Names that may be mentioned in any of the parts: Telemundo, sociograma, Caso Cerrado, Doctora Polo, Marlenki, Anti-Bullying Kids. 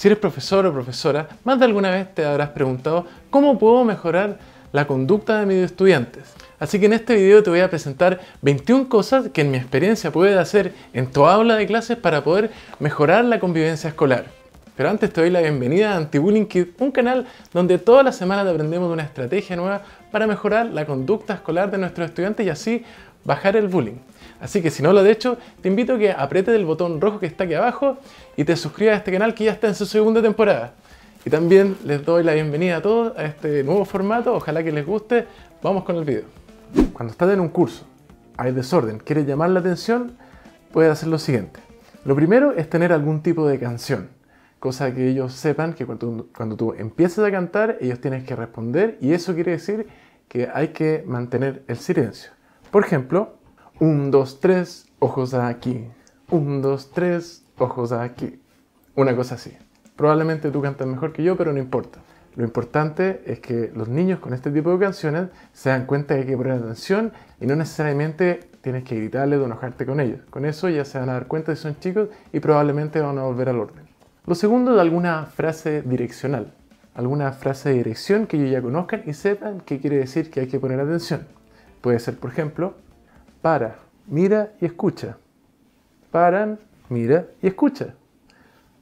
Si eres profesor o profesora, más de alguna vez te habrás preguntado ¿cómo puedo mejorar la conducta de mis estudiantes? Así que en este video te voy a presentar 21 cosas que en mi experiencia puedes hacer en tu aula de clases para poder mejorar la convivencia escolar. Pero antes te doy la bienvenida a Anti-Bullying Kids, un canal donde todas las semanas aprendemos de una estrategia nueva para mejorar la conducta escolar de nuestros estudiantes y así bajar el bullying. Así que si no lo has hecho, te invito a que aprietes el botón rojo que está aquí abajo y te suscribas a este canal que ya está en su segunda temporada. Y también les doy la bienvenida a todos a este nuevo formato, ojalá que les guste. Vamos con el video. Cuando estás en un curso, hay desorden, quieres llamar la atención, puedes hacer lo siguiente. Lo primero es tener algún tipo de canción, cosa que ellos sepan que cuando tú empiezas a cantar, ellos tienen que responder y eso quiere decir que hay que mantener el silencio. Por ejemplo, 1, 2, 3, ojos aquí. 1, 2, 3, ojos aquí. Una cosa así. Probablemente tú cantas mejor que yo, pero no importa. Lo importante es que los niños con este tipo de canciones se dan cuenta que hay que poner atención y no necesariamente tienes que gritarles o enojarte con ellos. Con eso ya se van a dar cuenta si son chicos y probablemente van a volver al orden. Lo segundo es alguna frase direccional. Alguna frase de dirección que ellos ya conozcan y sepan qué quiere decir que hay que poner atención. Puede ser, por ejemplo, para, mira y escucha. Paran, mira y escucha.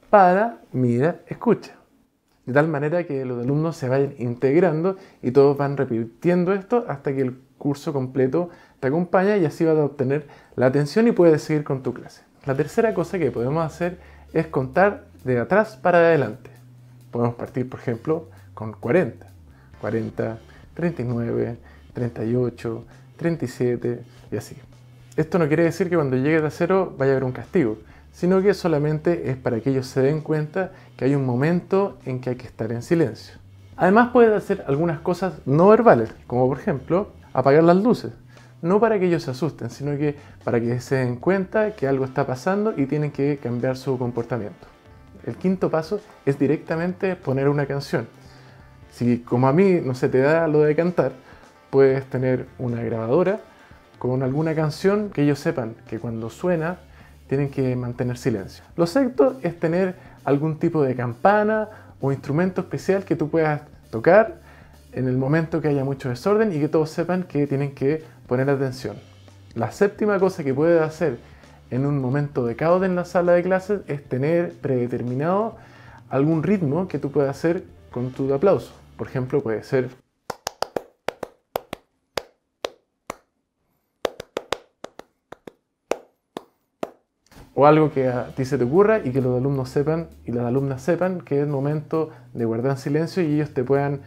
Para, mira, escucha. De tal manera que los alumnos se vayan integrando y todos van repitiendo esto hasta que el curso completo te acompaña y así vas a obtener la atención y puedes seguir con tu clase. La tercera cosa que podemos hacer es contar de atrás para adelante. Podemos partir, por ejemplo, con 40. 40, 39, 38, 37 y así. Esto no quiere decir que cuando llegues a cero vaya a haber un castigo, sino que solamente es para que ellos se den cuenta que hay un momento en que hay que estar en silencio. Además puedes hacer algunas cosas no verbales, como por ejemplo apagar las luces. No para que ellos se asusten, sino que para que se den cuenta que algo está pasando y tienen que cambiar su comportamiento. El quinto paso es directamente poner una canción. Si como a mí no se te da lo de cantar, puedes tener una grabadora con alguna canción que ellos sepan que cuando suena tienen que mantener silencio. Lo sexto es tener algún tipo de campana o instrumento especial que tú puedas tocar en el momento que haya mucho desorden y que todos sepan que tienen que poner atención. La séptima cosa que puedes hacer en un momento de caos en la sala de clases es tener predeterminado algún ritmo que tú puedas hacer con tu aplauso. Por ejemplo, puede ser o algo que a ti se te ocurra y que los alumnos sepan y las alumnas sepan que es momento de guardar silencio y ellos te puedan,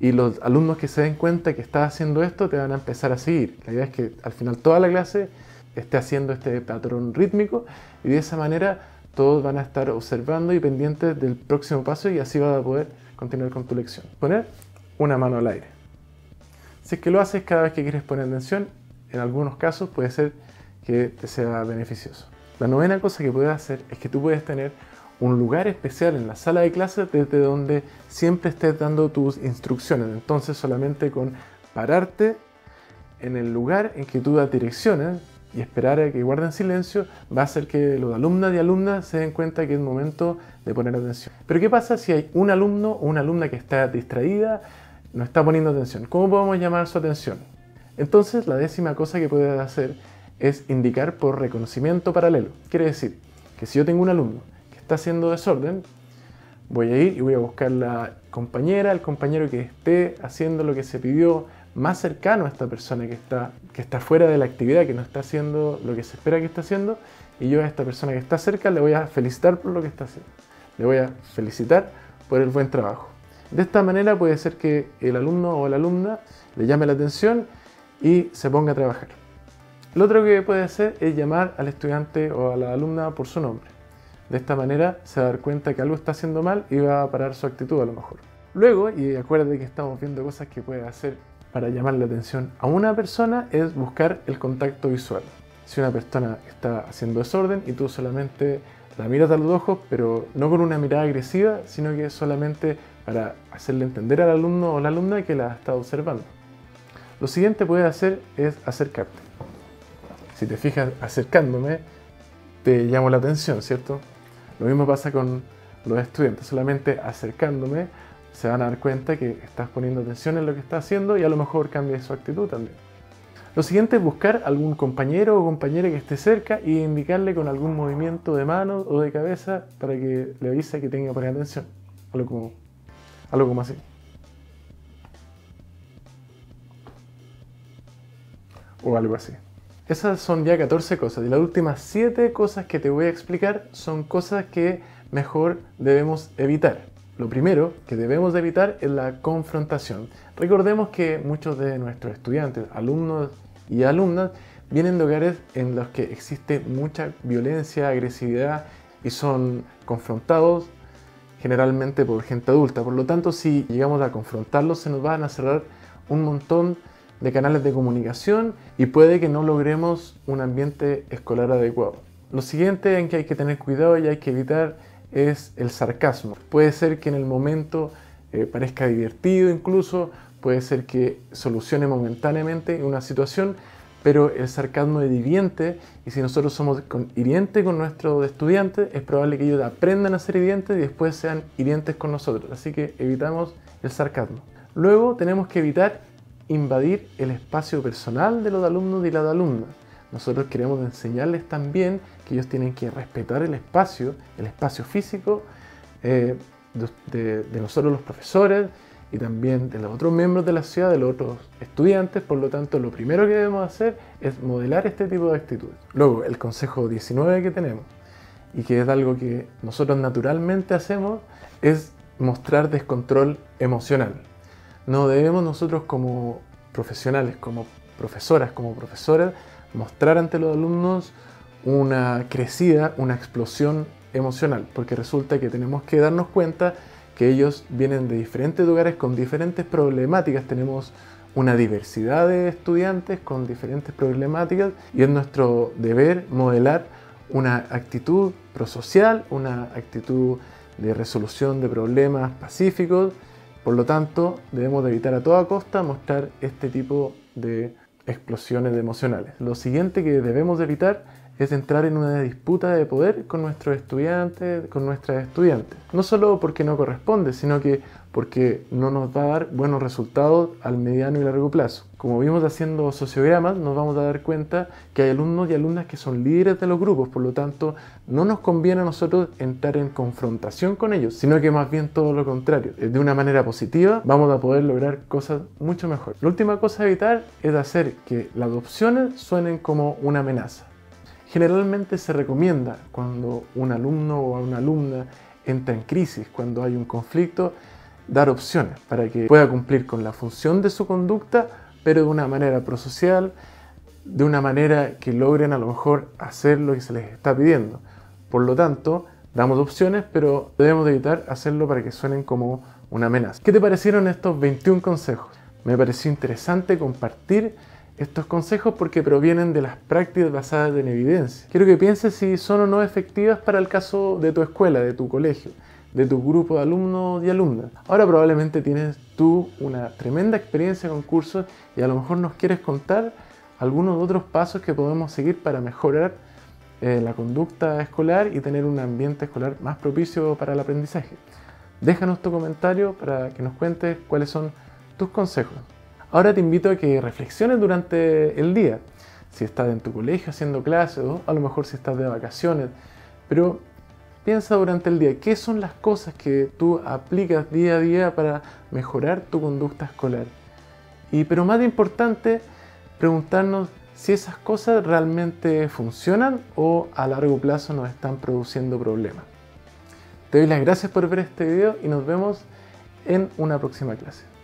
y los alumnos que se den cuenta que estás haciendo esto te van a empezar a seguir. La idea es que al final toda la clase esté haciendo este patrón rítmico y de esa manera todos van a estar observando y pendientes del próximo paso y así vas a poder continuar con tu lección. Poner una mano al aire. Si es que lo haces cada vez que quieres poner atención, en algunos casos puede ser que te sea beneficioso. La novena cosa que puedes hacer es que tú puedes tener un lugar especial en la sala de clases desde donde siempre estés dando tus instrucciones. Entonces solamente con pararte en el lugar en que tú das direcciones y esperar a que guarden silencio va a hacer que los alumnos y alumnas se den cuenta que es momento de poner atención. Pero ¿qué pasa si hay un alumno o una alumna que está distraída, no está poniendo atención? ¿Cómo podemos llamar su atención? Entonces la décima cosa que puedes hacer es indicar por reconocimiento paralelo. Quiere decir que si yo tengo un alumno que está haciendo desorden, voy a ir y voy a buscar la compañera, el compañero que esté haciendo lo que se pidió más cercano a esta persona que está fuera de la actividad, que no está haciendo lo que se espera que está haciendo, y yo a esta persona que está cerca le voy a felicitar por lo que está haciendo. Le voy a felicitar por el buen trabajo. De esta manera puede ser que el alumno o la alumna le llame la atención y se ponga a trabajar. Lo otro que puede hacer es llamar al estudiante o a la alumna por su nombre. De esta manera se va a dar cuenta que algo está haciendo mal y va a parar su actitud a lo mejor. Luego, y acuérdate que estamos viendo cosas que puedes hacer para llamar la atención a una persona, es buscar el contacto visual. Si una persona está haciendo desorden y tú solamente la miras a los ojos, pero no con una mirada agresiva, sino que solamente para hacerle entender al alumno o la alumna que la está observando. Lo siguiente que puedes hacer es acercarte. Si te fijas acercándome, te llamo la atención, ¿cierto? Lo mismo pasa con los estudiantes. Solamente acercándome se van a dar cuenta que estás poniendo atención en lo que estás haciendo y a lo mejor cambia su actitud también. Lo siguiente es buscar algún compañero o compañera que esté cerca y indicarle con algún movimiento de mano o de cabeza para que le avise que tenga que poner atención. Algo como así. O algo así. Esas son ya 14 cosas y las últimas 7 cosas que te voy a explicar son cosas que mejor debemos evitar. Lo primero que debemos evitar es la confrontación. Recordemos que muchos de nuestros estudiantes, alumnos y alumnas vienen de hogares en los que existe mucha violencia, agresividad y son confrontados generalmente por gente adulta. Por lo tanto, si llegamos a confrontarlos se nos van a cerrar un montón de canales de comunicación y puede que no logremos un ambiente escolar adecuado. Lo siguiente en que hay que tener cuidado y hay que evitar es el sarcasmo. Puede ser que en el momento parezca divertido incluso, puede ser que solucione momentáneamente una situación, pero el sarcasmo es hiriente y si nosotros somos hirientes con nuestros estudiantes es probable que ellos aprendan a ser hirientes y después sean hirientes con nosotros, así que evitamos el sarcasmo. Luego tenemos que evitar invadir el espacio personal de los alumnos y las alumnas. Nosotros queremos enseñarles también que ellos tienen que respetar el espacio físico de nosotros los profesores y también de los otros miembros de la ciudad, de los otros estudiantes. Por lo tanto, lo primero que debemos hacer es modelar este tipo de actitudes. Luego, el consejo 19 que tenemos y que es algo que nosotros naturalmente hacemos es mostrar descontrol emocional. No debemos nosotros como profesionales, como profesoras, como profesores, mostrar ante los alumnos una crecida, una explosión emocional, porque resulta que tenemos que darnos cuenta que ellos vienen de diferentes lugares con diferentes problemáticas, tenemos una diversidad de estudiantes con diferentes problemáticas y es nuestro deber modelar una actitud prosocial, una actitud de resolución de problemas pacíficos. Por lo tanto, debemos de evitar a toda costa mostrar este tipo de explosiones emocionales. Lo siguiente que debemos evitar es entrar en una disputa de poder con nuestros estudiantes, con nuestras estudiantes. No solo porque no corresponde, sino que porque no nos va a dar buenos resultados al mediano y largo plazo. Como vimos haciendo sociogramas, nos vamos a dar cuenta que hay alumnos y alumnas que son líderes de los grupos, por lo tanto, no nos conviene a nosotros entrar en confrontación con ellos, sino que más bien todo lo contrario. De una manera positiva, vamos a poder lograr cosas mucho mejor. La última cosa a evitar es hacer que las opciones suenen como una amenaza. Generalmente se recomienda cuando un alumno o una alumna entra en crisis, cuando hay un conflicto, dar opciones para que pueda cumplir con la función de su conducta, pero de una manera prosocial, de una manera que logren a lo mejor hacer lo que se les está pidiendo. Por lo tanto, damos opciones, pero debemos evitar hacerlo para que suenen como una amenaza. ¿Qué te parecieron estos 21 consejos? Me pareció interesante compartir estos consejos porque provienen de las prácticas basadas en evidencia. Quiero que pienses si son o no efectivas para el caso de tu escuela, de tu colegio, de tu grupo de alumnos y alumnas. Ahora probablemente tienes tú una tremenda experiencia con cursos y a lo mejor nos quieres contar algunos otros pasos que podemos seguir para mejorar la conducta escolar y tener un ambiente escolar más propicio para el aprendizaje. Déjanos tu comentario para que nos cuentes cuáles son tus consejos. Ahora te invito a que reflexiones durante el día, si estás en tu colegio haciendo clases o a lo mejor si estás de vacaciones, pero piensa durante el día qué son las cosas que tú aplicas día a día para mejorar tu conducta escolar. Pero más importante, preguntarnos si esas cosas realmente funcionan o a largo plazo nos están produciendo problemas. Te doy las gracias por ver este video y nos vemos en una próxima clase.